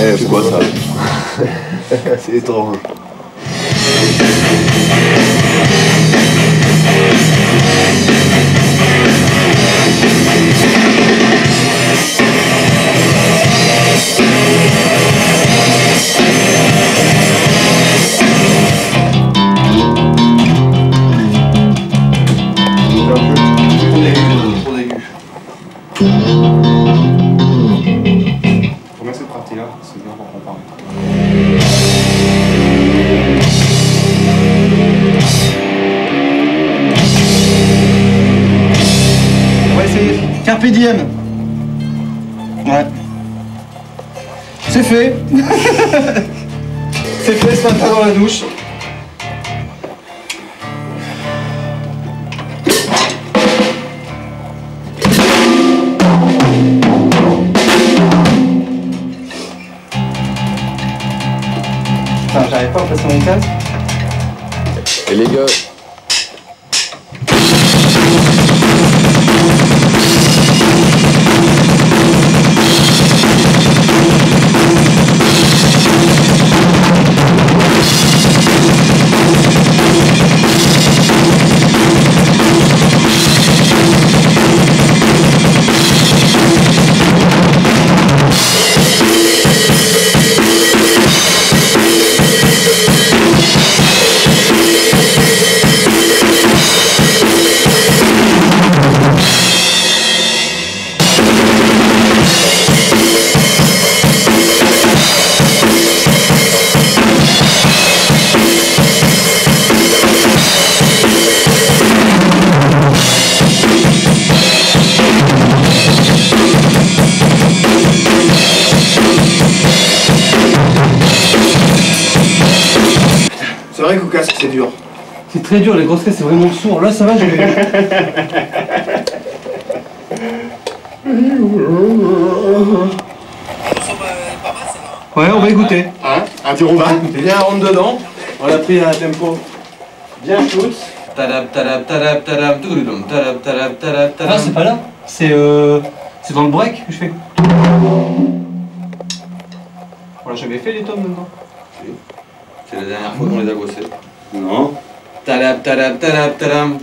C'est quoi ça? C'est étrange. PDM. Ouais. C'est fait. C'est fait ce matin dans la douche. Putain, j'arrive pas à placer mon casque. Et les gars. C'est vrai qu'au casque c'est dur. C'est très dur, les grosses casques c'est vraiment sourd. Là ça va, j'ai vu. Ouais, on va écouter. Hein, un petit rouba. Viens, rentre dedans. On a pris un tempo bien shoot. Ah, c'est pas là. C'est dans le break que je fais. On l'a jamais fait les tomes maintenant. C'est la dernière fois qu'on les a gossés. Non. Talap, talap, talap, talam.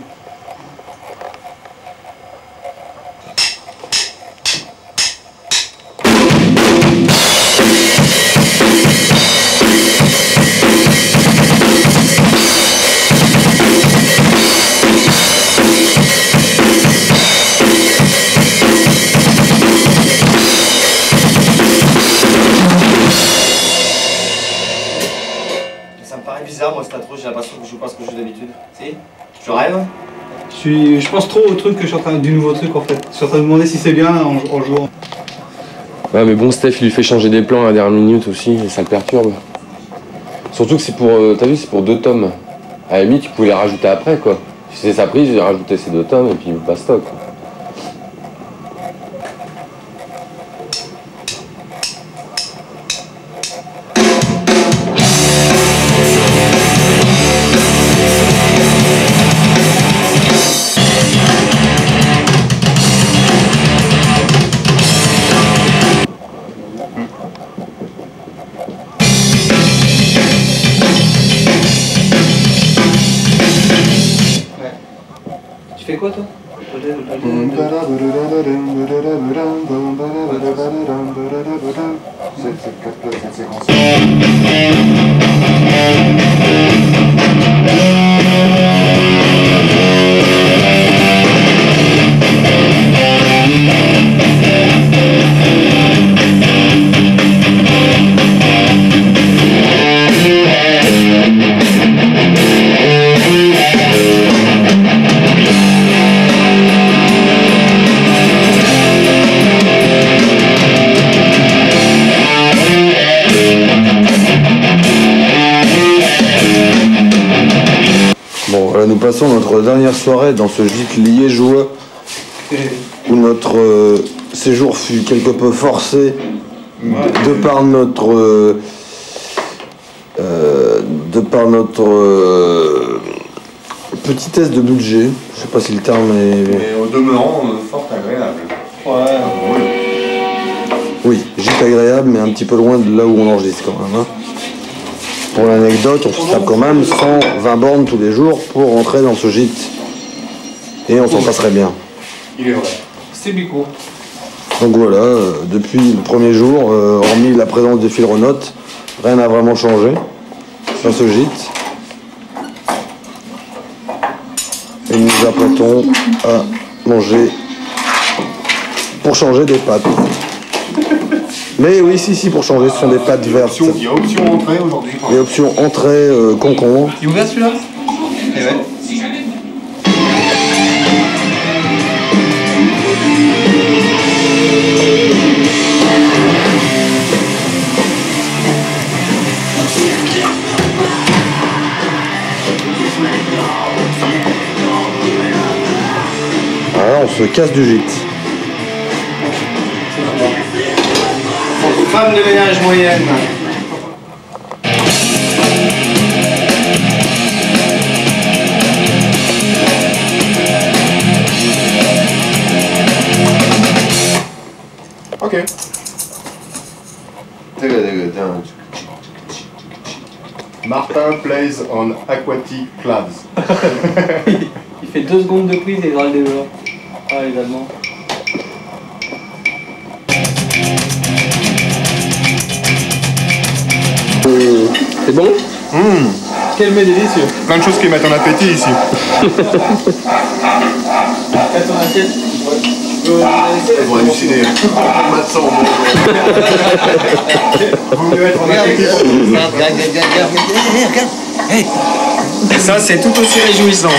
Moi, c'est trop, j'ai l'impression que je joue pas ce que je joue d'habitude. Si? Je rêve? Je pense trop au truc que je suis en train du nouveau truc en fait. Je suis en train de me demander si c'est bien en jouant. Ouais, mais bon, Steph, il lui fait changer des plans à la dernière minute aussi, et ça le perturbe. Surtout que c'est pour, t'as vu, c'est pour 2 tomes. À la limite, tu pouvais les rajouter après quoi. Si c'est sa prise, j'ai rajouté ces 2 tomes et puis basta quoi. Tu fais quoi toi? Nous passons notre dernière soirée dans ce gîte liégeois où notre séjour fut quelque peu forcé de par notre petitesse de budget. Je sais pas si le terme est... Mais au demeurant, fort agréable. Ouais. Oui. juste agréable, mais un petit peu loin de là où on enregistre quand même. Hein. Pour l'anecdote, on se tape quand même 120 bornes tous les jours pour rentrer dans ce gîte. Et on s'en passerait bien. Il est vrai. C'est bico. Donc voilà, depuis le premier jour, hormis la présence des fils Ronote, rien n'a vraiment changé dans ce gîte. Et nous nous apprêtons à manger pour changer des pâtes. Mais oui, si, pour changer, ce sont des pâtes vertes. Il y a option entrée aujourd'hui. Il y a option entrée, concombre. Il est ouvert celui-là ? Eh ouais. Alors on se casse du gîte. Femme de ménage moyenne. Ok. Martin plays on aquatic clubs. Il fait 2 secondes de prise et il va le développer. Ah, les Allemands. C'est bon? Quel mets délicieux! Plein de choses qui mettent en appétit ici. Fais ton assiette. Elles vont halluciner. Vous mettre en appétit. Regarde. Et ça, c'est tout aussi réjouissant.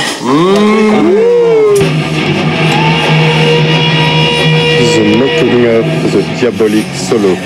The making of the diabolic solo.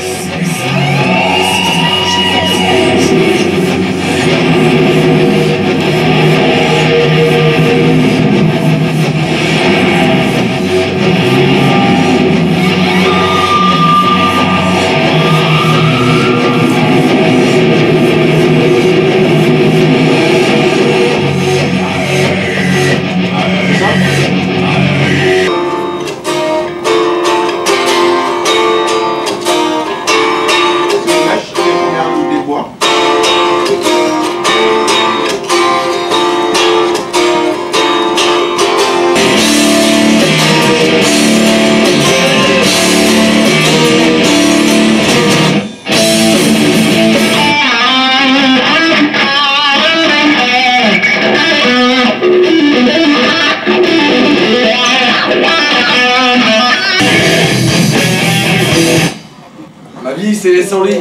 C'est les solis.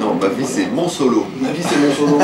Non, ma vie c'est mon solo. Ma vie c'est mon solo.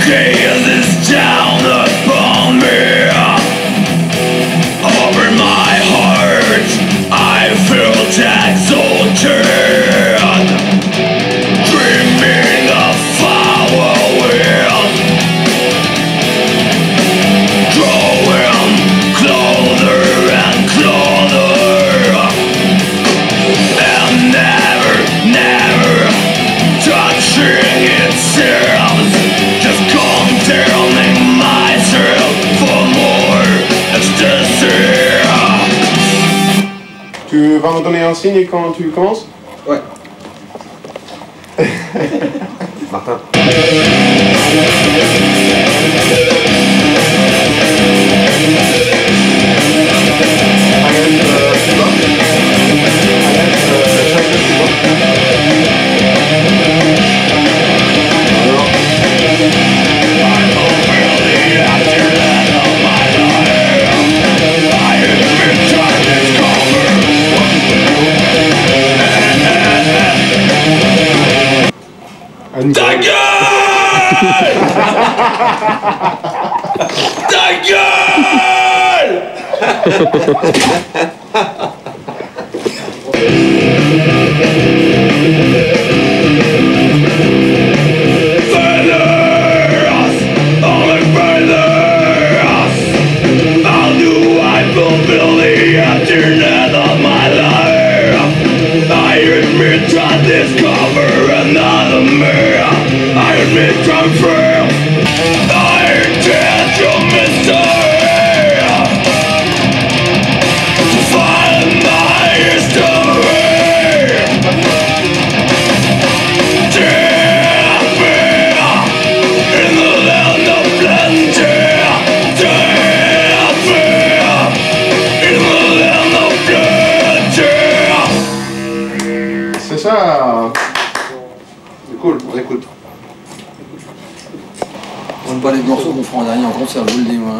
Okay. Tu vas me donner un signe quand tu commences? Ouais. Martin. Ta gueule! Ta gueule! C'est ça, c'est cool, on écoute. On ne pas les morceaux qu'on fera en dernier en concert, je vous le dis moi.